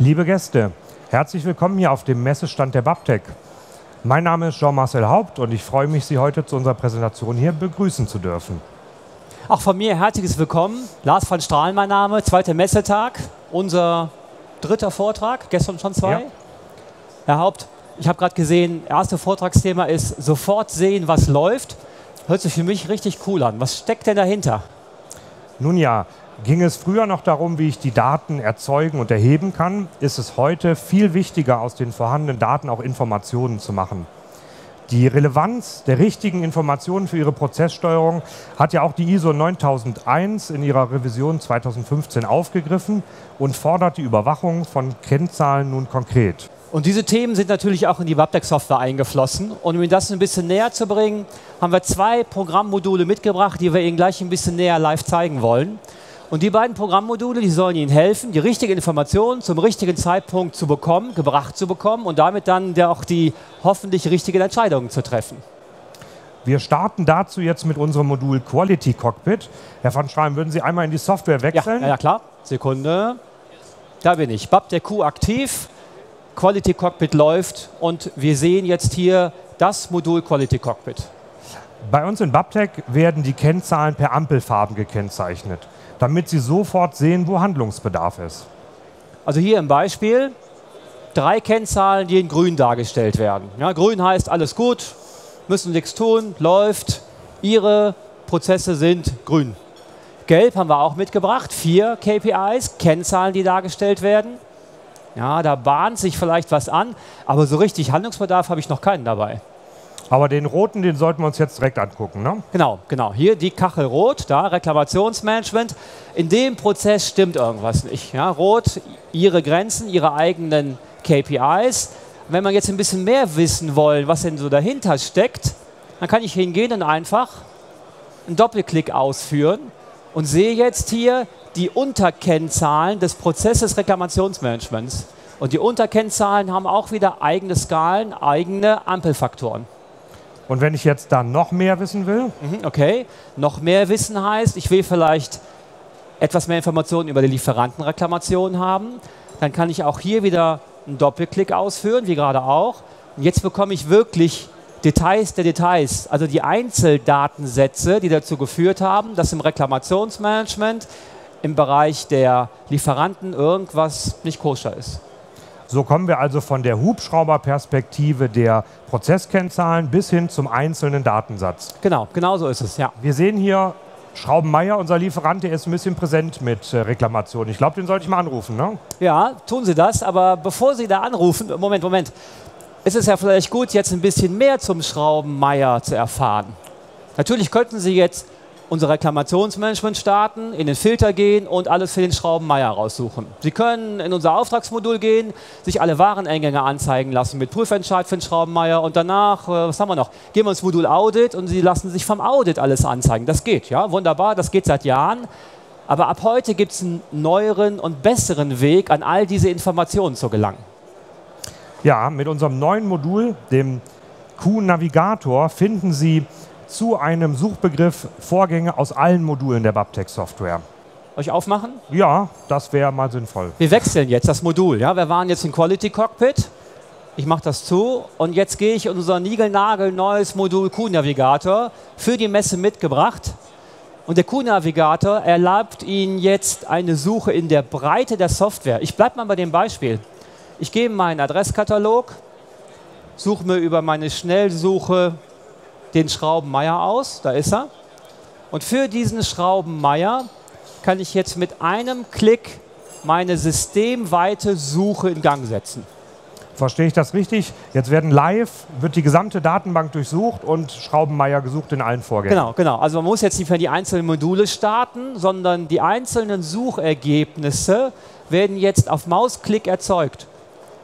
Liebe Gäste, herzlich willkommen hier auf dem Messestand der Babtec. Mein Name ist Jean-Marcel Haupt und ich freue mich, Sie heute zu unserer Präsentation hier begrüßen zu dürfen. Auch von mir herzliches Willkommen. Lars van Strahlen mein Name, zweiter Messetag, unser dritter Vortrag, gestern schon zwei. Ja. Herr Haupt, ich habe gerade gesehen, erste Vortragsthema ist sofort sehen, was läuft. Hört sich für mich richtig cool an. Was steckt denn dahinter? Nun ja, ging es früher noch darum, wie ich die Daten erzeugen und erheben kann, ist es heute viel wichtiger, aus den vorhandenen Daten auch Informationen zu machen. Die Relevanz der richtigen Informationen für Ihre Prozesssteuerung hat ja auch die ISO 9001 in ihrer Revision 2015 aufgegriffen und fordert die Überwachung von Kennzahlen nun konkret. Und diese Themen sind natürlich auch in die Babtec-Software eingeflossen. Und um Ihnen das ein bisschen näher zu bringen, haben wir zwei Programmmodule mitgebracht, die wir Ihnen gleich ein bisschen näher live zeigen wollen. Und die beiden Programmmodule, die sollen Ihnen helfen, die richtigen Informationen zum richtigen Zeitpunkt zu bekommen, gebracht zu bekommen und damit dann auch die hoffentlich richtigen Entscheidungen zu treffen. Wir starten dazu jetzt mit unserem Modul Quality Cockpit. Herr van Strahlen, würden Sie einmal in die Software wechseln? Ja, klar. Sekunde. Da bin ich. Babtec Q aktiv. Quality Cockpit läuft und wir sehen jetzt hier das Modul Quality Cockpit. Bei uns in Babtec werden die Kennzahlen per Ampelfarben gekennzeichnet, damit Sie sofort sehen, wo Handlungsbedarf ist. Also hier im Beispiel drei Kennzahlen, die in grün dargestellt werden. Ja, grün heißt alles gut, müssen nichts tun, läuft, Ihre Prozesse sind grün. Gelb haben wir auch mitgebracht, 4 KPIs, Kennzahlen, die dargestellt werden. Ja, da bahnt sich vielleicht was an, aber so richtig Handlungsbedarf habe ich noch keinen dabei. Aber den roten, den sollten wir uns jetzt direkt angucken, ne? Genau. Hier die Kachel rot, da Reklamationsmanagement. In dem Prozess stimmt irgendwas nicht. Ja, rot, Ihre Grenzen, Ihre eigenen KPIs. Wenn wir jetzt ein bisschen mehr wissen wollen, was denn so dahinter steckt, dann kann ich hingehen und einfach einen Doppelklick ausführen und sehe jetzt hier die Unterkennzahlen des Prozesses Reklamationsmanagements. Und die Unterkennzahlen haben auch wieder eigene Skalen, eigene Ampelfaktoren. Und wenn ich jetzt da noch mehr wissen will? Okay, noch mehr wissen heißt, ich will vielleicht etwas mehr Informationen über die Lieferantenreklamationen haben. Dann kann ich auch hier wieder einen Doppelklick ausführen, wie gerade auch. Und jetzt bekomme ich wirklich Details der Details, also die Einzeldatensätze, die dazu geführt haben, dass im Reklamationsmanagement im Bereich der Lieferanten irgendwas nicht koscher ist. So kommen wir also von der Hubschrauberperspektive der Prozesskennzahlen bis hin zum einzelnen Datensatz. Genau so ist es, ja. Wir sehen hier Schraubenmeier, unser Lieferant, der ist ein bisschen präsent mit Reklamationen. Ich glaube, den sollte ich mal anrufen, ne? Ja, tun Sie das, aber bevor Sie da anrufen, Moment. Es ist ja vielleicht gut, jetzt ein bisschen mehr zum Schraubenmeier zu erfahren. Natürlich könnten Sie jetzt unser Reklamationsmanagement starten, in den Filter gehen und alles für den Schraubenmeier raussuchen. Sie können in unser Auftragsmodul gehen, sich alle Wareneingänge anzeigen lassen mit Prüfentscheid für den Schraubenmeier und danach, was haben wir noch? Gehen wir ins Modul Audit und Sie lassen sich vom Audit alles anzeigen. Das geht, ja, wunderbar, das geht seit Jahren. Aber ab heute gibt es einen neueren und besseren Weg, an all diese Informationen zu gelangen. Ja, mit unserem neuen Modul, dem Q-Navigator, finden Sie zu einem Suchbegriff Vorgänge aus allen Modulen der Babtec-Software. Euch aufmachen? Ja, das wäre mal sinnvoll. Wir wechseln jetzt das Modul. Ja? Wir waren jetzt im Quality Cockpit. Ich mache das zu und jetzt gehe ich in unser niegelnagelneues Modul Q-Navigator, für die Messe mitgebracht. Und der Q-Navigator erlaubt Ihnen jetzt eine Suche in der Breite der Software. Ich bleibe mal bei dem Beispiel. Ich gehe in meinen Adresskatalog, suche mir über meine Schnellsuche den Schraubenmeier aus, da ist er. Und für diesen Schraubenmeier kann ich jetzt mit einem Klick meine systemweite Suche in Gang setzen. Verstehe ich das richtig? Jetzt wird die gesamte Datenbank durchsucht und Schraubenmeier gesucht in allen Vorgängen. Genau. Also man muss jetzt nicht mehr die einzelnen Module starten, sondern die einzelnen Suchergebnisse werden jetzt auf Mausklick erzeugt.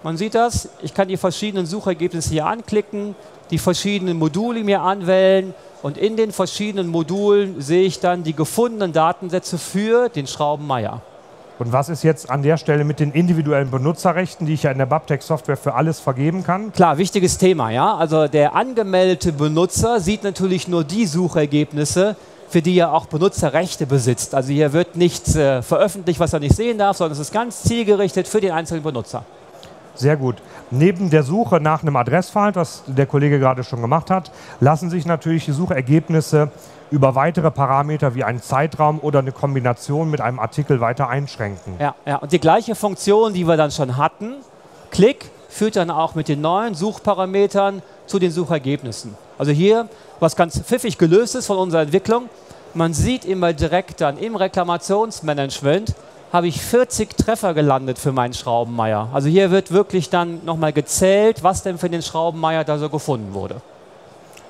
Man sieht das, ich kann die verschiedenen Suchergebnisse hier anklicken, die verschiedenen Module mir anwählen und in den verschiedenen Modulen sehe ich dann die gefundenen Datensätze für den Schraubenmeier. Und was ist jetzt an der Stelle mit den individuellen Benutzerrechten, die ich ja in der Babtec-Software für alles vergeben kann? Klar, wichtiges Thema, ja. Also der angemeldete Benutzer sieht natürlich nur die Suchergebnisse, für die ja auch Benutzerrechte besitzt. Also hier wird nichts veröffentlicht, was er nicht sehen darf, sondern es ist ganz zielgerichtet für den einzelnen Benutzer. Sehr gut. Neben der Suche nach einem Adressfall, was der Kollege gerade schon gemacht hat, lassen sich natürlich die Suchergebnisse über weitere Parameter wie einen Zeitraum oder eine Kombination mit einem Artikel weiter einschränken. Ja, ja. Und die gleiche Funktion, die wir dann schon hatten, Klick, führt dann auch mit den neuen Suchparametern zu den Suchergebnissen. Also hier, was ganz pfiffig gelöst ist von unserer Entwicklung, man sieht immer direkt dann im Reklamationsmanagement, habe ich 40 Treffer gelandet für meinen Schraubenmeier. Also hier wird wirklich dann nochmal gezählt, was denn für den Schraubenmeier da so gefunden wurde.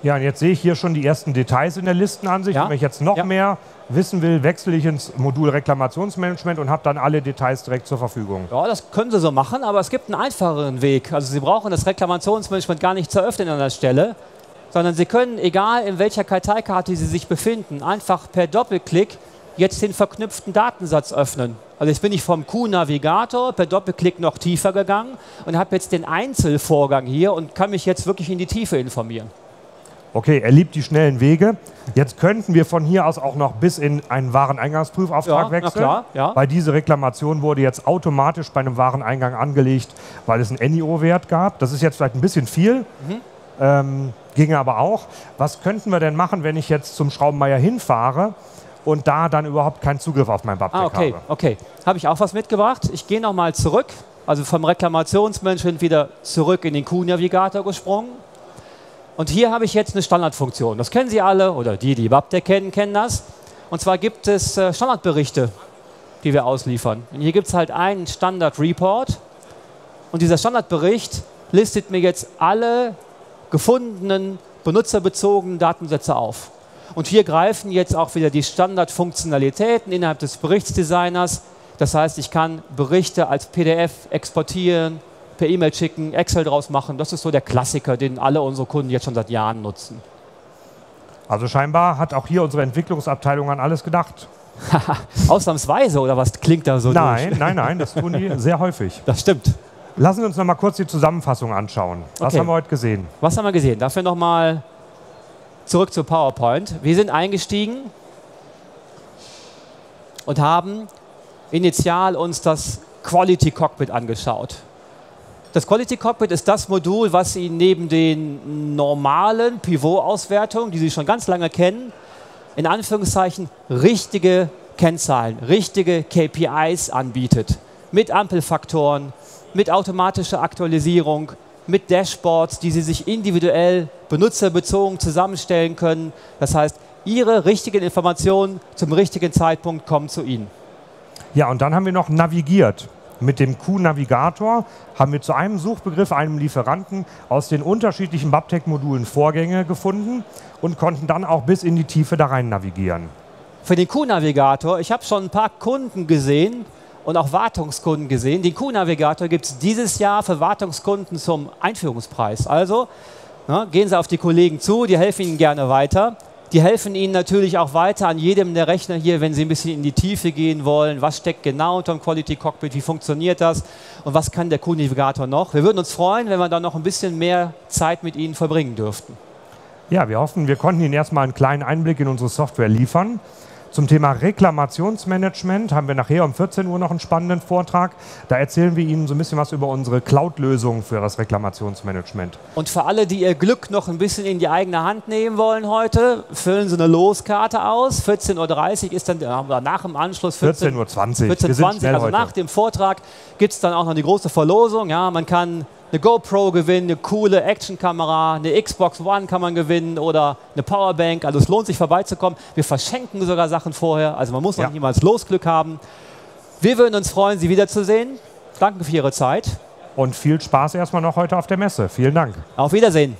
Ja, und jetzt sehe ich hier schon die ersten Details in der Listenansicht. Ja. Wenn ich jetzt noch mehr wissen will, wechsle ich ins Modul Reklamationsmanagement und habe dann alle Details direkt zur Verfügung. Ja, das können Sie so machen, aber es gibt einen einfacheren Weg. Also Sie brauchen das Reklamationsmanagement gar nicht zu öffnen an der Stelle, sondern Sie können, egal in welcher Karteikarte Sie sich befinden, einfach per Doppelklick jetzt den verknüpften Datensatz öffnen. Also jetzt bin ich vom Q-Navigator per Doppelklick noch tiefer gegangen und habe jetzt den Einzelvorgang hier und kann mich jetzt wirklich in die Tiefe informieren. Okay, er liebt die schnellen Wege. Jetzt könnten wir von hier aus auch noch bis in einen Wareneingangsprüfauftrag wechseln. Na klar, ja. Weil diese Reklamation wurde jetzt automatisch bei einem Wareneingang angelegt, weil es einen NIO-Wert gab. Das ist jetzt vielleicht ein bisschen viel. Ging aber auch. Was könnten wir denn machen, wenn ich jetzt zum Schraubenmeier hinfahre und da dann überhaupt keinen Zugriff auf mein Babtec habe? Okay. Habe ich auch was mitgebracht. Ich gehe nochmal zurück, also vom Reklamationsmanagement wieder zurück in den Q-Navigator gesprungen. Und hier habe ich jetzt eine Standardfunktion. Das kennen Sie alle, oder die, die Babtec kennen, kennen das. Und zwar gibt es Standardberichte, die wir ausliefern. Und hier gibt es halt einen Standard-Report. Und dieser Standardbericht listet mir jetzt alle gefundenen, benutzerbezogenen Datensätze auf. Und hier greifen jetzt auch wieder die Standardfunktionalitäten innerhalb des Berichtsdesigners. Das heißt, ich kann Berichte als PDF exportieren, per E-Mail schicken, Excel draus machen. Das ist so der Klassiker, den alle unsere Kunden jetzt schon seit Jahren nutzen. Also scheinbar hat auch hier unsere Entwicklungsabteilung an alles gedacht. Ausnahmsweise, oder was klingt da so durch? Nein, das tun die sehr häufig. Das stimmt. Lassen Sie uns noch mal kurz die Zusammenfassung anschauen. Was haben wir heute gesehen? Was haben wir gesehen? Dafür noch mal zurück zu PowerPoint. Wir sind eingestiegen und haben initial uns das Quality Cockpit angeschaut. Das Quality Cockpit ist das Modul, was Sie neben den normalen Pivot-Auswertungen, die Sie schon ganz lange kennen, in Anführungszeichen richtige Kennzahlen, richtige KPIs anbietet. Mit Ampelfaktoren, mit automatischer Aktualisierung, mit Dashboards, die Sie sich individuell benutzerbezogen zusammenstellen können. Das heißt, Ihre richtigen Informationen zum richtigen Zeitpunkt kommen zu Ihnen. Ja, und dann haben wir noch navigiert. Mit dem Q-Navigator haben wir zu einem Suchbegriff, einem Lieferanten aus den unterschiedlichen Babtec-Modulen Vorgänge gefunden und konnten dann auch bis in die Tiefe da rein navigieren. Für den Q-Navigator, ich habe schon ein paar Kunden gesehen und auch Wartungskunden gesehen. Den Q-Navigator gibt es dieses Jahr für Wartungskunden zum Einführungspreis. Also gehen Sie auf die Kollegen zu, die helfen Ihnen gerne weiter. Die helfen Ihnen natürlich auch weiter an jedem der Rechner hier, wenn Sie ein bisschen in die Tiefe gehen wollen. Was steckt genau unter dem Quality Cockpit? Wie funktioniert das? Und was kann der Q-Navigator noch? Wir würden uns freuen, wenn wir da noch ein bisschen mehr Zeit mit Ihnen verbringen dürften. Ja, wir hoffen, wir konnten Ihnen erstmal einen kleinen Einblick in unsere Software liefern. Zum Thema Reklamationsmanagement haben wir nachher um 14 Uhr noch einen spannenden Vortrag. Da erzählen wir Ihnen so ein bisschen was über unsere Cloud-Lösung für das Reklamationsmanagement. Und für alle, die ihr Glück noch ein bisschen in die eigene Hand nehmen wollen heute, füllen Sie eine Loskarte aus. 14.30 Uhr ist dann, nach dem Anschluss, 14.20 Uhr. 14.20 Uhr, also nach dem Vortrag, gibt es dann auch noch die große Verlosung. Ja, man kann eine GoPro gewinnen, eine coole Actionkamera, eine Xbox One kann man gewinnen oder eine Powerbank. Also es lohnt sich vorbeizukommen. Wir verschenken sogar Sachen vorher. Also man muss noch niemals Losglück haben. Wir würden uns freuen, Sie wiederzusehen. Danke für Ihre Zeit. Und viel Spaß erstmal noch heute auf der Messe. Vielen Dank. Auf Wiedersehen.